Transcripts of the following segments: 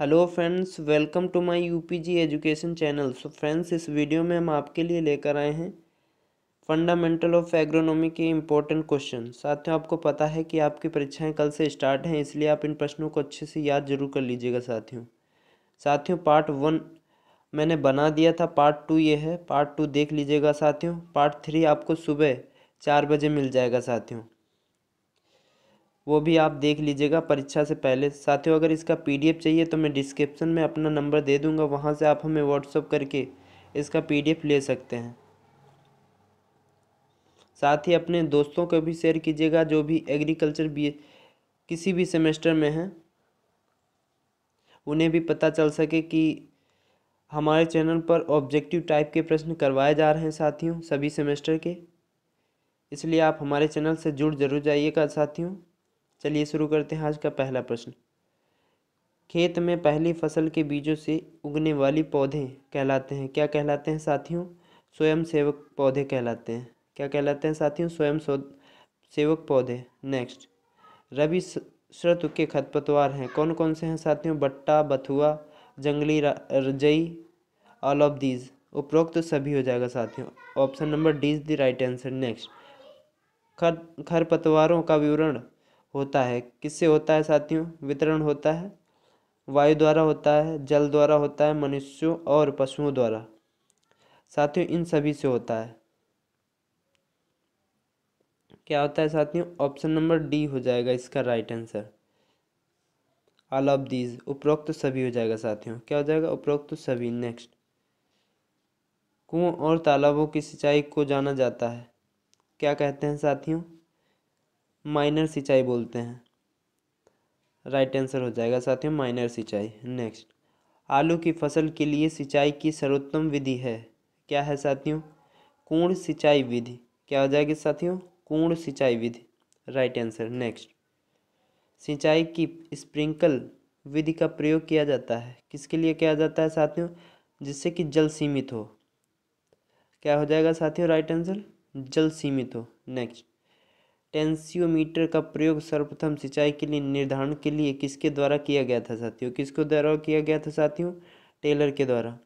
Hello friends, welcome to my UPG education channel. So friends, इस video में हम आपके लिए लेकर आए हैं फंडामेंटल ऑफ एग्रोनॉमी के इम्पोर्टेंट क्वेश्चन। साथियों, आपको पता है कि आपकी परीक्षाएं कल से स्टार्ट हैं, इसलिए आप इन प्रश्नों को अच्छे से याद जरूर कर लीजिएगा। साथियों पार्ट 1 मैंने बना दिया था, पार्ट 2 ये है, पार्ट 2 देख लीजिएगा। साथियों पार्ट 3 आपको सुबह 4 बजे मिल जाएगा, साथियों वो भी आप देख लीजिएगा परीक्षा से पहले। साथियों अगर इसका पीडीएफ चाहिए तो मैं डिस्क्रिप्शन में अपना नंबर दे दूंगा, वहां से आप हमें व्हाट्सअप करके इसका पीडीएफ ले सकते हैं। साथ ही अपने दोस्तों को भी शेयर कीजिएगा जो भी एग्रीकल्चर बीए किसी भी सेमेस्टर में हैं, उन्हें भी पता चल सके कि हमारे चैनल पर ऑब्जेक्टिव टाइप के प्रश्न करवाए जा रहे हैं साथियों सभी सेमेस्टर के, इसलिए आप हमारे चैनल से जुड़ जरूर जाइएगा। साथियों चलिए शुरू करते हैं आज का पहला प्रश्न। खेत में पहली फसल के बीजों से उगने वाली पौधे कहलाते हैं, क्या कहलाते हैं साथियों? स्वयंसेवक पौधे कहलाते हैं। क्या कहलाते हैं साथियों? स्वयंसेवक पौधे। नेक्स्ट, रबी ऋतु के खरपतवार हैं, कौन कौन से हैं साथियों? बट्टा, बथुआ, जंगली रजई, ऑल ऑफ दीज। उपरोक्त तो सभी हो जाएगा साथियों, option number D is the right answer. Next, खरपतवारों का विवरण होता है, किससे होता है साथियों? वितरण होता है, वायु द्वारा होता है, जल द्वारा होता है, मनुष्यों और पशुओं द्वारा। साथियों इन सभी से होता है, क्या होता है साथियों? ऑप्शन नंबर डी हो जाएगा इसका right answer, all of these. उपरोक्त तो सभी हो जाएगा साथियों, क्या हो जाएगा? उपरोक्त तो सभी। नेक्स्ट, कुओं और तालाबों की सिंचाई को जाना जाता है, क्या कहते हैं साथियों? माइनर सिंचाई बोलते हैं, राइट आंसर हो जाएगा साथियों माइनर सिंचाई। नेक्स्ट, आलू की फसल के लिए सिंचाई की सर्वोत्तम विधि है, क्या है साथियों? कोण सिंचाई विधि। क्या हो जाएगी साथियों? कोण सिंचाई विधि, राइट आंसर। नेक्स्ट, सिंचाई की स्प्रिंकल विधि का प्रयोग किया जाता है, किसके लिए किया जाता है साथियों? जिससे कि जल सीमित हो, क्या हो जाएगा साथियों? राइट आंसर जल सीमित हो। नेक्स्ट, टेंसियोमीटर का प्रयोग सर्वप्रथम सिंचाई के लिए निर्धारण के लिए किसके द्वारा किया गया था साथियों? किसको द्वारा किया गया था साथियों? टेलर के द्वारा।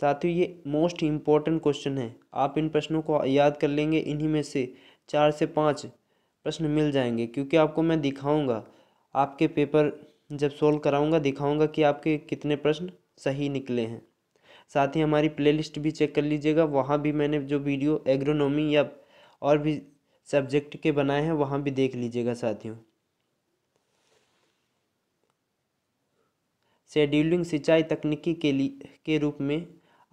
साथियों ये मोस्ट इम्पॉर्टेंट क्वेश्चन है, आप इन प्रश्नों को याद कर लेंगे, इन्हीं में से 4 से 5 प्रश्न मिल जाएंगे, क्योंकि आपको मैं दिखाऊंगा, आपके पेपर जब सोल्व कराऊंगा दिखाऊंगा कि आपके कितने प्रश्न सही निकले हैं। साथ ही हमारी प्लेलिस्ट भी चेक कर लीजिएगा, वहाँ भी मैंने जो वीडियो एग्रोनॉमी या और भी सब्जेक्ट के बनाए हैं वहाँ भी देख लीजिएगा। साथियों शेड्यूलिंग सिंचाई तकनीकी के रूप में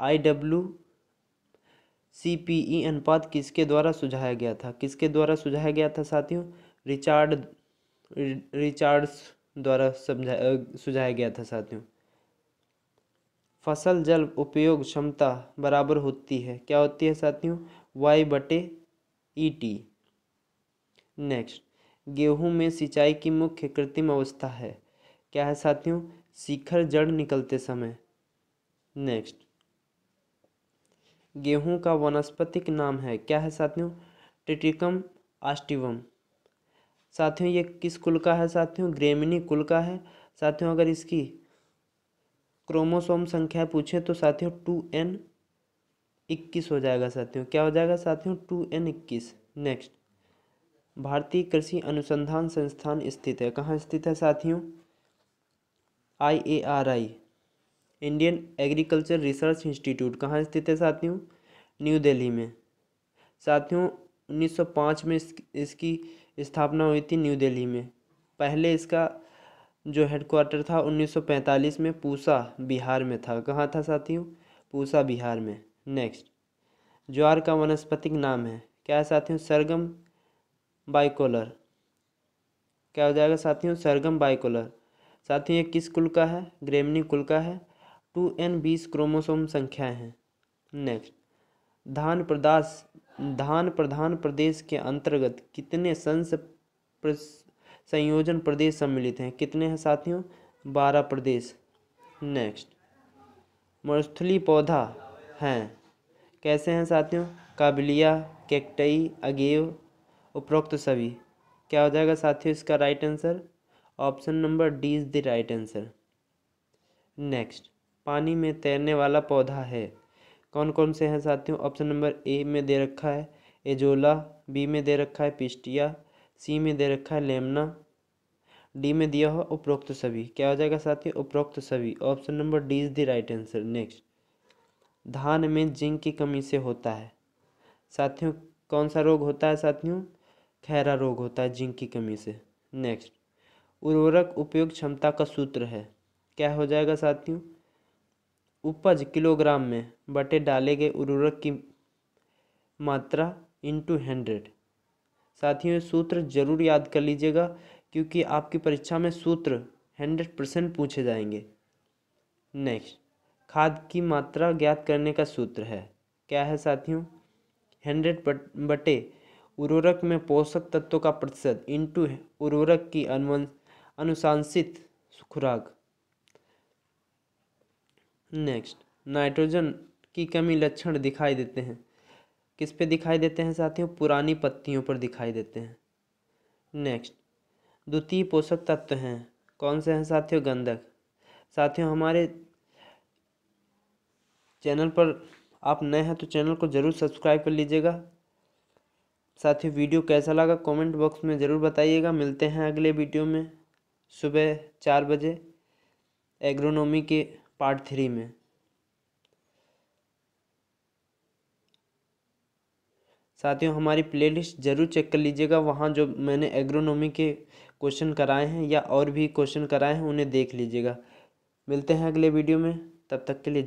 IWCPE अनुपात किसके द्वारा सुझाया गया था? किसके द्वारा सुझाया गया था साथियों? रिचार्ड्स द्वारा सुझाया गया था। साथियों फसल जल उपयोग क्षमता बराबर होती है, क्या होती है साथियों? Y/ET। नेक्स्ट, गेहूं में सिंचाई की मुख्य कृत्रिम अवस्था है, क्या है साथियों? शिखर जड़ निकलते समय। नेक्स्ट, गेहूं का वनस्पतिक नाम है, क्या है साथियों? Triticum aestivum. साथियों ये किस कुल का है साथियों? ग्रेमिनी कुल का है। साथियों अगर इसकी क्रोमोसोम संख्या पूछे तो साथियों 2N 21 हो जाएगा साथियों, क्या हो जाएगा साथियों? 2N 21। नेक्स्ट, भारतीय कृषि अनुसंधान संस्थान स्थित है, कहाँ स्थित है साथियों? IARI Indian Agriculture Research Institute, कहाँ स्थित है साथियों? न्यू दिल्ली में। साथियों 1905 में इसकी स्थापना हुई थी न्यू दिल्ली में, पहले इसका जो हेडक्वार्टर था 1945 में पूसा बिहार में था, कहाँ था साथियों? पूसा बिहार में। नेक्स्ट, ज्वार का वनस्पतिक नाम है, क्या है साथियों? सरगम बाइकोलर, क्या हो जाएगा साथियों? सरगम बाइकोलर। साथियों ये किस कुल का है? ग्रेमिनी कुल का है, 2N 20 क्रोमोसोम संख्याएं हैं। नेक्स्ट, धान प्रधान प्रदेश के अंतर्गत कितने संयोजन प्रदेश सम्मिलित हैं, कितने हैं साथियों? 12 प्रदेश। नेक्स्ट, मरुस्थली पौधा हैं, कैसे हैं साथियों? काबिलिया, कैक्टई, अगेव। उपरोक्त तो सभी, क्या हो जाएगा साथियों इसका right answer? Option number D is the right answer. Next, पानी में तैरने वाला पौधा है। कौन कौन से हैं साथियों? ऑप्शन नंबर ए में दे रखा है एजोला, बी में दे रखा है पिस्टिया, सी में दे रखा है लेमना, डी में दिया हुआ उपरोक्त सभी। क्या हो जाएगा साथियों? उपरोक्त सभी। Option number D is the right answer. Next, धान में जिंक की कमी से होता है साथियों कौन सा रोग होता है साथियों? खैरा रोग होता है जिंक की कमी से। नेक्स्ट, उर्वरक उपयोग क्षमता का सूत्र है। क्या हो जाएगा साथियों? उपज किलोग्राम में बटे डाले गए उर्वरक की मात्रा इंटू 100। साथियों सूत्र जरूर याद कर लीजिएगा क्योंकि आपकी परीक्षा में सूत्र 100% पूछे जाएंगे। नेक्स्ट, खाद की मात्रा ज्ञात करने का सूत्र है। क्या है साथियों? 100 बटे उर्वरक में पोषक तत्वों का प्रतिशत इंटू उर्वरक की अनुशंसित खुराक। नेक्स्ट, नाइट्रोजन की कमी लक्षण दिखाई देते हैं। किस पे दिखाई देते हैं साथियों? पुरानी पत्तियों पर दिखाई देते हैं। नेक्स्ट, द्वितीय पोषक तत्व हैं। कौन से हैं साथियों? गंधक। साथियों हमारे चैनल पर आप नए हैं तो चैनल को ज़रूर सब्सक्राइब कर लीजिएगा। साथियों वीडियो कैसा लगा कमेंट बॉक्स में ज़रूर बताइएगा। मिलते हैं अगले वीडियो में सुबह 4 बजे एग्रोनॉमी के पार्ट 3 में। साथियों हमारी प्लेलिस्ट ज़रूर चेक कर लीजिएगा, वहाँ जो मैंने एग्रोनॉमी के क्वेश्चन कराए हैं या और भी क्वेश्चन कराए हैं उन्हें देख लीजिएगा। मिलते हैं अगले वीडियो में, तब तक के लिए।